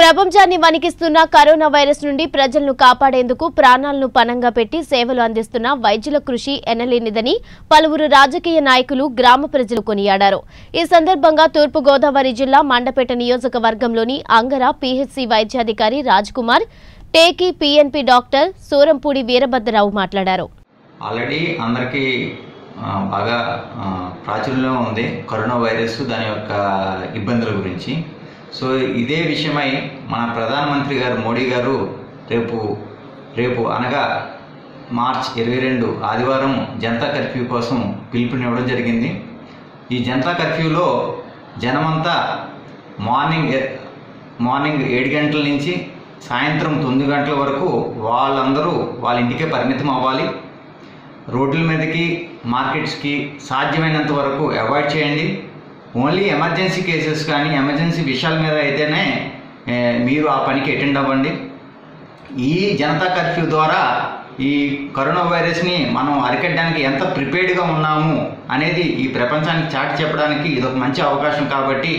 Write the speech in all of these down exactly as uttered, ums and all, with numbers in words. ప్రపంచాన్ని వణికిస్తున్న corona virus నుండి ప్రజలను కాపాడేందుకు ప్రాణాలను పణంగా పెట్టి సేవలు అందిస్తున్న వైద్యుల కృషి ఎనలేనిదని పలువురు రాజకీయ నాయకులు గ్రామ ప్రజలు కొనియాడారు. ఈ సందర్భంగా తూర్పు గోదావరి జిల్లా మండపేట నియోజకవర్గంలోని అంగర పీహెచ్సీ వైద్యాధికారి రాజ్ కుమార్, టేకి పీఎన్పీ డాక్టర్ సూరంపూడి వీరభద్రరావు మాట్లాడారు. ఆల్రెడీ అందరికీ బాగా ప్రాచుర్యంలో ఉంది కరోనా వైరస్ దాని యొక్క ఇబ్బందుల గురించి. సో ఇదే విషయమై మన ప్రధానమంత్రి గారు మోడీ గారు రేపు రేపు అనగా మార్చ్ ఇరవై రెండు ఆదివారం జనతా కర్ఫ్యూ కోసం పిలుపునివ్వడం జరిగింది. ఈ జనతా కర్ఫ్యూలో జనమంతా మార్నింగ్ మార్నింగ్ ఏడు గంటల నుంచి సాయంత్రం తొమ్మిది గంటల వరకు వాళ్ళందరూ వాళ్ళ ఇంటికే పరిమితం అవ్వాలి. రోడ్ల మీదకి, మార్కెట్స్కి సాధ్యమైనంత వరకు అవాయిడ్ చేయండి. ఓన్లీ ఎమర్జెన్సీ కేసెస్ కానీ ఎమర్జెన్సీ విషయాల మీద అయితేనే మీరు ఆ పనికి అటెండ్ అవ్వండి. ఈ జనతా కర్ఫ్యూ ద్వారా ఈ కరోనా వైరస్ని మనం అరికట్టడానికి ఎంత ప్రిపేర్డ్గా ఉన్నాము అనేది ఈ ప్రపంచానికి చాటి చెప్పడానికి ఇదొక మంచి అవకాశం. కాబట్టి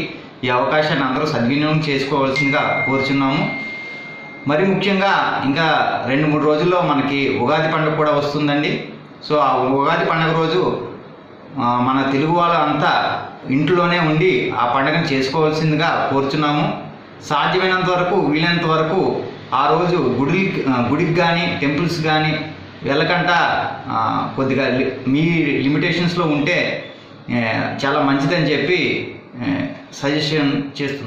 ఈ అవకాశాన్ని అందరూ సద్వినియోగం చేసుకోవాల్సిందిగా కోరుచున్నాము. మరి ముఖ్యంగా ఇంకా రెండు మూడు రోజుల్లో మనకి ఉగాది పండుగ కూడా వస్తుందండి. సో ఆ ఉగాది పండుగ రోజు మన తెలుగు వాళ్ళంతా ఇంట్లోనే ఉండి ఆ పండుగను చేసుకోవాల్సిందిగా కోరుచున్నాము. సాధ్యమైనంత వరకు వీలైనంత వరకు ఆ రోజు గుడి గుడికి కానీ టెంపుల్స్ కానీ వెళ్ళకుండా కొద్దిగా మీ లిమిటేషన్స్లో ఉంటే చాలా మంచిదని చెప్పి సజెషన్ చేస్తున్నాను.